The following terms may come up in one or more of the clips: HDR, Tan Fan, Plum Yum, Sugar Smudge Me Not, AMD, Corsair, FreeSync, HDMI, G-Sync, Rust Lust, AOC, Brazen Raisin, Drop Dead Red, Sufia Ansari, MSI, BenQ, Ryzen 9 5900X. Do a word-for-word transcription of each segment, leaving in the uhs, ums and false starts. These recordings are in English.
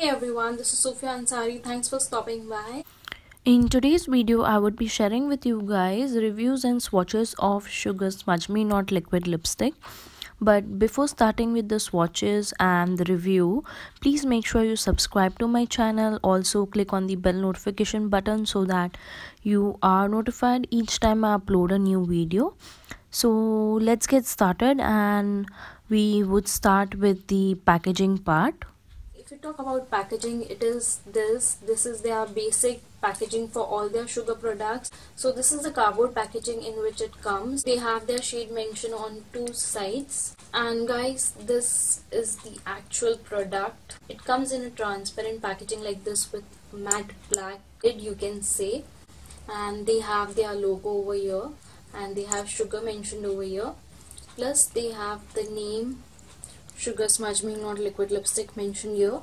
Hey everyone, this is Sufia Ansari. Thanks for stopping by. In today's video, I would be sharing with you guys reviews and swatches of Sugar Smudge Me Not liquid lipstick. But before starting with the swatches and the review, please make sure you subscribe to my channel. Also click on the bell notification button so that you are notified each time I upload a new video. So let's get started, and we would start with the packaging part. If you talk about packaging, it is this. This is their basic packaging for all their sugar products. So this is the cardboard packaging in which it comes. They have their shade mentioned on two sides. And guys, this is the actual product. It comes in a transparent packaging like this with matte black lid, you can say. And they have their logo over here. And they have sugar mentioned over here. Plus they have the name Sugar Smudge Me Not liquid lipstick mentioned here,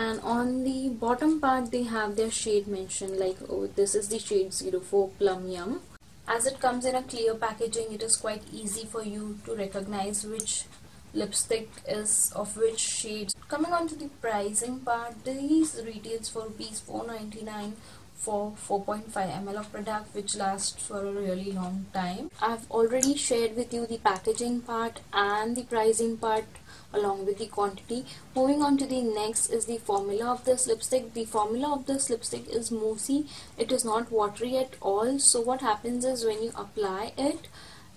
and on the bottom part they have their shade mentioned, like oh, this is the shade zero four Plum Yum. As it comes in a clear packaging, it is quite easy for you to recognize which lipstick is of which shade. Coming on to the pricing part, these retails for rupees four ninety-nine for four point five milliliters of product, which lasts for a really long time. I've already shared with you the packaging part and the pricing part along with the quantity. Moving on to the next is the formula of this lipstick. The formula of this lipstick is moussey. It is not watery at all. So what happens is when you apply it,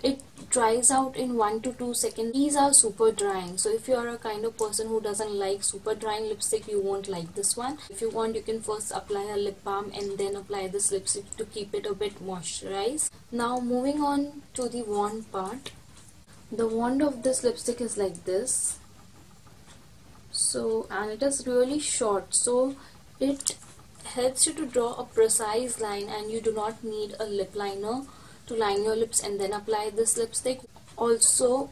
it dries out in one to two seconds. These are super drying, so if you are a kind of person who doesn't like super drying lipstick, you won't like this one. If you want, you can first apply a lip balm and then apply this lipstick to keep it a bit moisturized. Now moving on to the wand part. The wand of this lipstick is like this, so, and it is really short, so it helps you to draw a precise line, and you do not need a lip liner to line your lips and then apply this lipstick. Also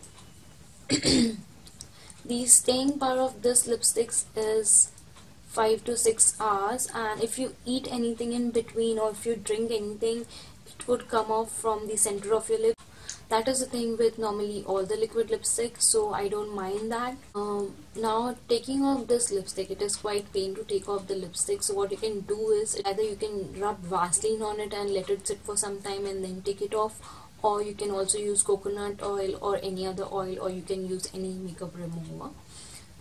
the staying power of this lipstick is five to six hours, and if you eat anything in between or if you drink anything, it would come off from the center of your lip. That is the thing with normally all the liquid lipstick, so I don't mind that. Um, now taking off this lipstick, it is quite pain to take off the lipstick. So what you can do is either you can rub Vaseline on it and let it sit for some time and then take it off, or you can also use coconut oil or any other oil, or you can use any makeup remover.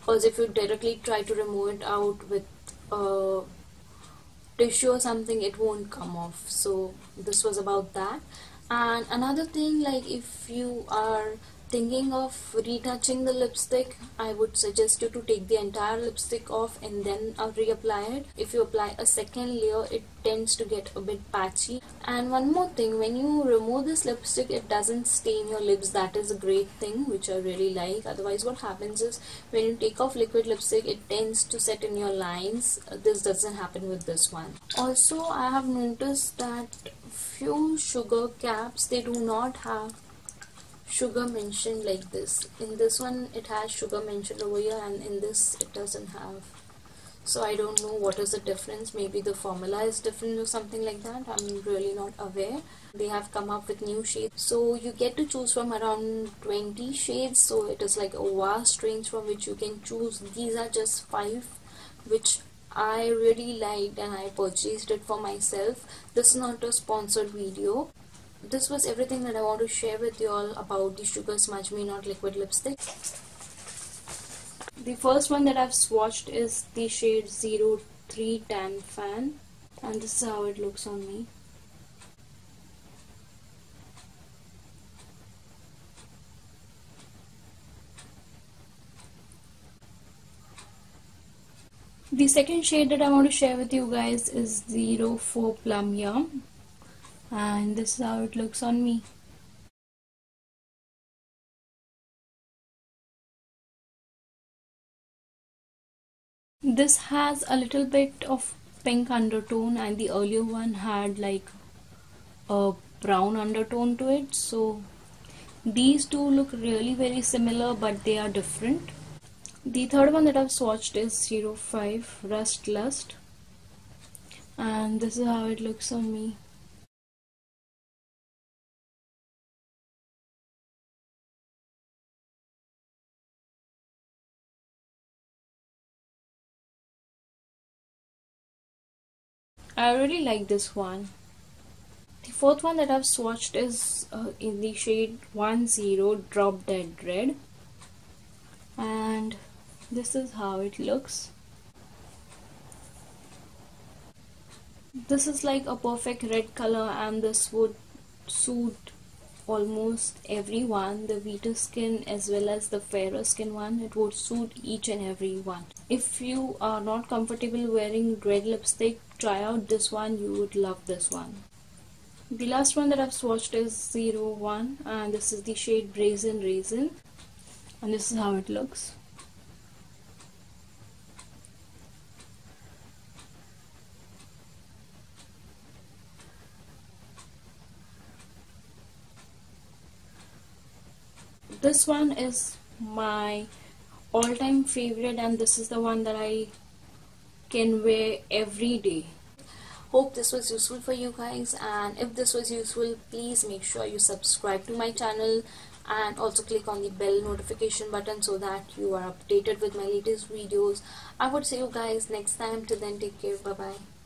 Because if you directly try to remove it out with uh, tissue or something, it won't come off. So this was about that. And another thing, like if you are thinking of retouching the lipstick, I would suggest you to take the entire lipstick off and then reapply it. If you apply a second layer, it tends to get a bit patchy. And one more thing, when you remove this lipstick, it doesn't stain your lips. That is a great thing which I really like. Otherwise what happens is when you take off liquid lipstick, it tends to set in your lines. This doesn't happen with this one. Also I have noticed that few sugar caps, they do not have sugar mentioned like this. In this one it has sugar mentioned over here, and in this it doesn't have. So I don't know what is the difference. Maybe the formula is different or something like that. I'm really not aware. They have come up with new shades, so you get to choose from around twenty shades, so it is like a vast range from which you can choose. These are just five which I really liked and I purchased it for myself. This is not a sponsored video. This was everything that I want to share with you all about the Sugar Smudge Me Not liquid lipstick. The first one that I've swatched is the shade zero three Tan Fan, and this is how it looks on me. The second shade that I want to share with you guys is zero four Plum Yum, and this is how it looks on me. This has a little bit of pink undertone, and the earlier one had like a brown undertone to it. So these two look really very similar, but they are different. The third one that I've swatched is zero five Rust Lust, and this is how it looks on me. I really like this one. The fourth one that I've swatched is uh, in the shade ten Drop Dead Red, and this is how it looks. This is like a perfect red color, and this would suit almost everyone, the wheater skin as well as the fairer skin one. It would suit each and every one. If you are not comfortable wearing red lipstick, try out this one. You would love this one. The last one that I've swatched is zero one, and this is the shade Brazen Raisin, and this is how it looks. This one is my all-time favorite, and this is the one that I can wear every day. Hope this was useful for you guys, and if this was useful, please make sure you subscribe to my channel and also click on the bell notification button so that you are updated with my latest videos. I would see you guys next time. Till then, take care. Bye bye.